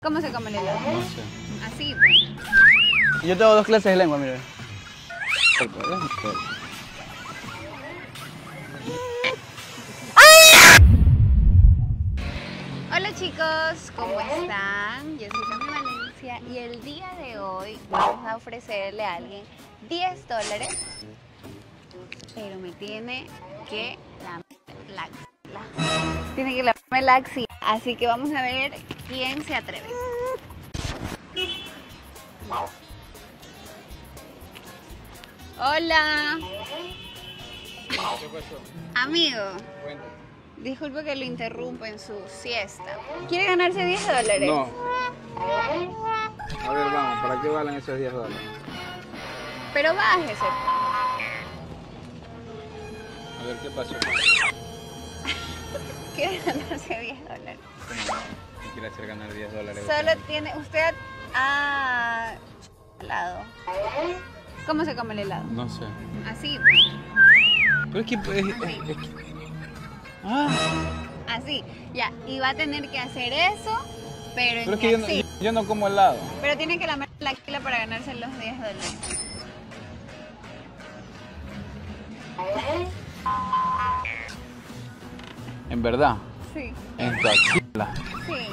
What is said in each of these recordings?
¿Cómo se come el helado? No sé. Así, pues. Yo tengo dos clases de lengua, mire. Hola chicos, ¿cómo están? Yo soy Cami Valencia y el día de hoy vamos a ofrecerle a alguien $10, pero me tiene que lamerme la axila. Así que vamos a ver quién se atreve. Hola. ¿Qué pasó? Amigo. Bueno. Disculpe que lo interrumpa en su siesta. ¿Quiere ganarse $10? No. A ver, vamos, ¿para qué valen esos $10? Pero bájese. A ver, ¿qué pasó? ¿Quiere ganarse $10? ¿Qué quiere hacer ganar $10? Solo tiene usted a... helado. ¿Cómo se come el helado? No sé. Así, pues. Pero es que... pues, así. Así, ya. Y va a tener que hacer eso, pero... pero es que yo no como helado. Pero tiene que lamer la axila para ganarse los $10. ¿En verdad? Sí. ¿En tu axila? Sí.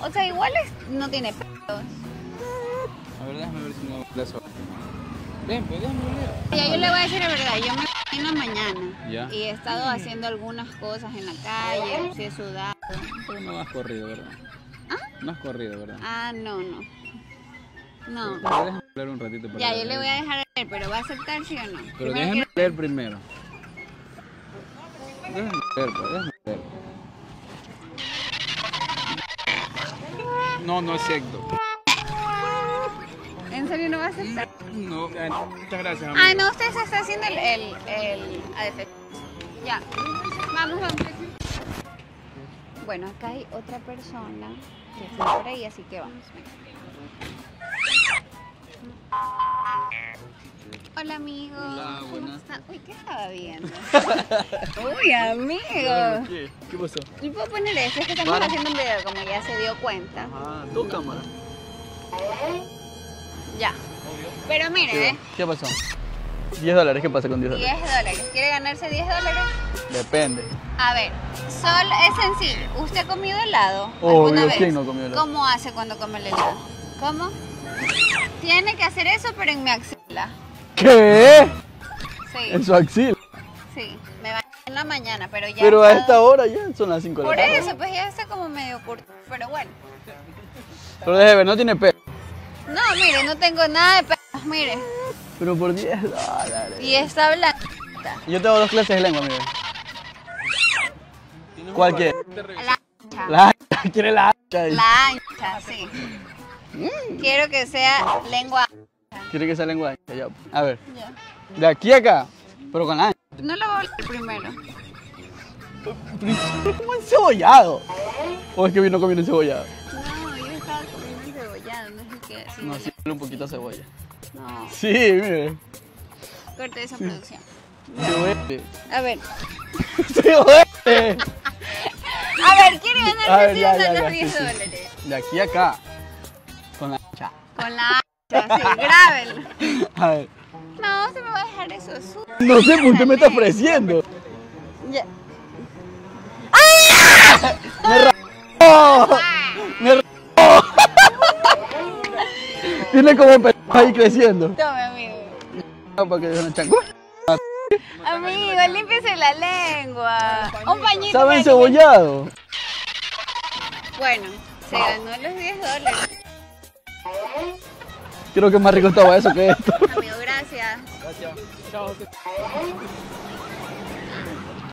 O sea, igual no tiene pelos. La verdad, déjame ver si no la sopa. Ven, pues déjame ver. Ya, yo le voy a decir la verdad. Yo me fui en la mañana. ¿Ya? Y he estado haciendo algunas cosas en la calle. Sí, he sudado. Pero no has corrido, ¿verdad? ¿Ah? No has corrido, ¿verdad? Ah, no. No. Pero déjame hablar un ratito. Para ya, yo le voy a dejar leer, pero ¿va a aceptar sí o no? Pero primero déjame leer primero. Déjame leer, pues, déjame leer. No, no es cierto. ¿En serio no va a aceptar? No, muchas gracias, amigo. Ah, no, usted se está haciendo el ADF. Ya, vamos. Bueno, acá hay otra persona que está por ahí, así que vamos. Hola, amigo. Hola, ¿cómo está? Uy, ¿qué estaba viendo? Uy, amigo. ¿Qué pasó? ¿Y puedo poner eso? Es que estamos haciendo un video, como ya se dio cuenta. Ah, tu cámara. Ya. Pero mire, sí, ¿qué pasó? $10, ¿qué pasa con $10? $10. ¿Quiere ganarse $10? Depende. A ver, Sol, es sencillo. ¿Usted ha comido helado? ¿Alguna vez? ¿Quién no comió helado? ¿Cómo hace cuando come el helado? ¿Cómo? Tiene que hacer eso, pero en mi axila. ¿Qué? Sí. ¿En su axila? Sí, me va en la mañana, pero ya... pero a esta hora ya son las 5 de la tarde. Por eso, pues ya está como medio corto, pero bueno. Pero déjeme ver, no tiene pelo. No, mire, no tengo nada de pelos, mire. Pero por $10. Y está blanquita. Yo tengo dos clases de lengua, mire. ¿Cuál quiere? La ancha. La ancha, quiere la ancha. La ancha, sí. Quiero que sea lengua ancha. ¿Quiere que sea lengua ancha? Ya. A ver. Ya. De aquí a acá, pero con la ancha. No lo voy a leer primero. Pero como encebollado. ¿O es que vino comiendo encebollado? Sí, no, sí, un poquito de cebolla. No. Sí, mire. Corte esa producción. Se huele. A ver. Se huele. A ver, quiere ganar $10. De aquí a acá. Con la hacha. Con la hacha, sí, grábelo. A ver. No, se me va a dejar eso sucio. No sé, usted me está ofreciendo. Ya. ¡Ah! Me tiene como perro ahí creciendo. Tome, amigo. Para que no chanco. Amigo, límpiese la lengua. Un pañito. ¿Sabe encebollado? Bueno, se ganó los $10. Creo que más rico estaba eso que esto. Amigo, gracias. Gracias. Chao.